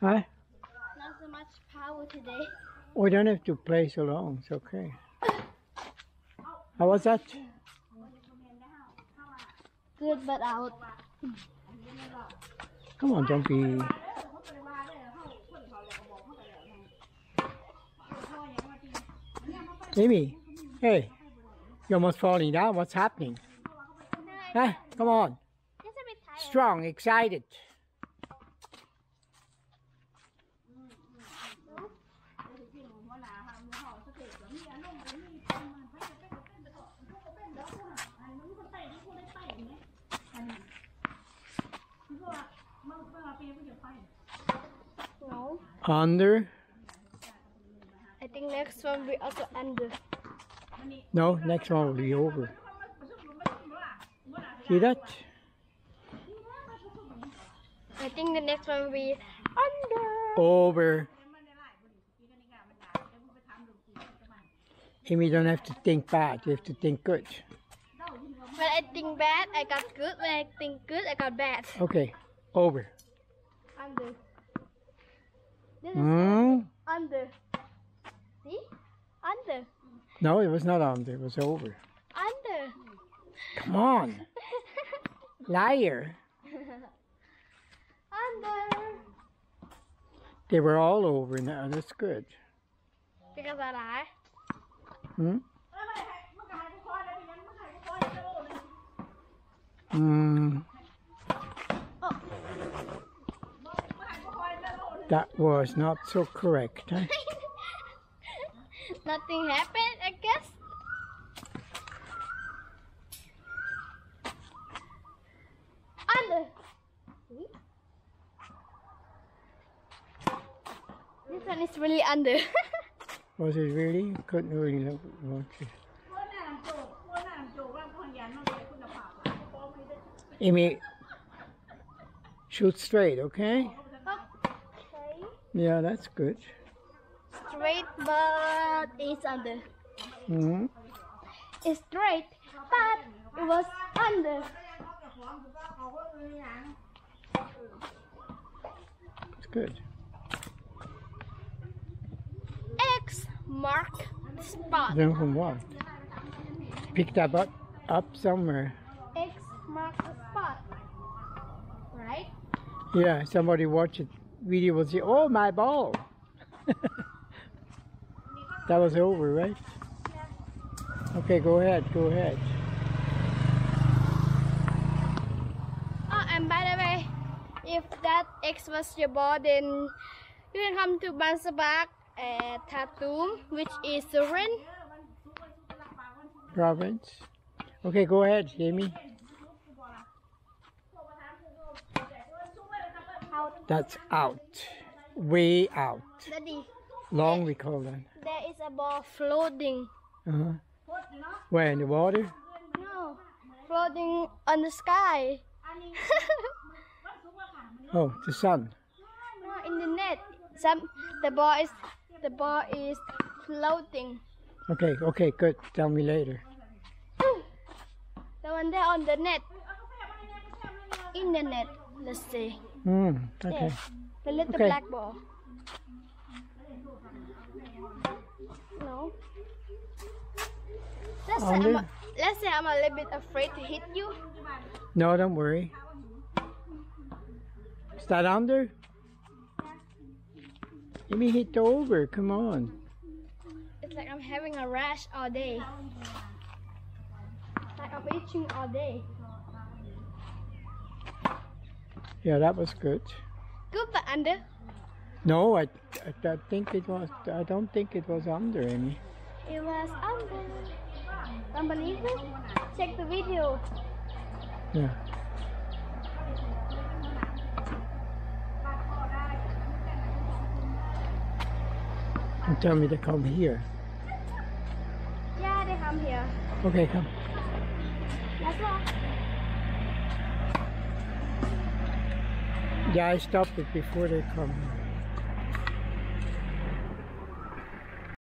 Huh? Not so much power today. We don't have to play so long. It's okay. How was that? Good, but out. Come on, don't be. Amy, hey, you're almost falling down. What's happening? Huh? Come on. Strong, excited. Under. I think next one we also under. No, next one will be over. See that? I think the next one will be under. Over. Amy, don't have to think bad. You have to think good. When I think bad, I got good. When I think good, I got bad. Okay, over. Under. Under. See? Under. No, it was not under. It was over. Under. Come on. Liar. Under. They were all over now. That's good. Because I lie. Hmm? Oh. That was not so correct, huh? Nothing happened, I guess. Under. See? This one is really under. Was it really? I couldn't really look at it. Amy, shoot straight, okay? Okay. Yeah, that's good. Straight, but it's under. Mm-hmm. It's straight, but it was under. It's good. X mark spot. Then from what? Pick that up somewhere. X mark spot. Right? Yeah, somebody watched a video will say, oh, my ball. That was over, right? Yeah. Okay, go ahead, go ahead. Oh, and by the way, if that X was your ball, then you can come to Bansabak at Tatum, which is Surin province. Okay, go ahead, Amy. That's out. Way out. Daddy, long we call that. There is a ball floating. Uh-huh. Where, in the water? No. Floating on the sky. Oh, the sun. No, in the net. The ball is floating. Okay, okay, good. Tell me later. The one there on the net. In the net, let's see. Okay. Yes, the little black ball. No. Let's say I'm a little bit afraid to hit you. No, don't worry. Is that under? Let me hit over. Come on. It's like I'm having a rash all day. Like I'm itching all day. Yeah, that was good. Good, but under? No, I think it was. I don't think it was under, Amy. It was under. Don't believe it? Check the video. Yeah. And tell me to come here. Yeah, they come here. Okay, come. That's all. Yeah, I stopped it before they come.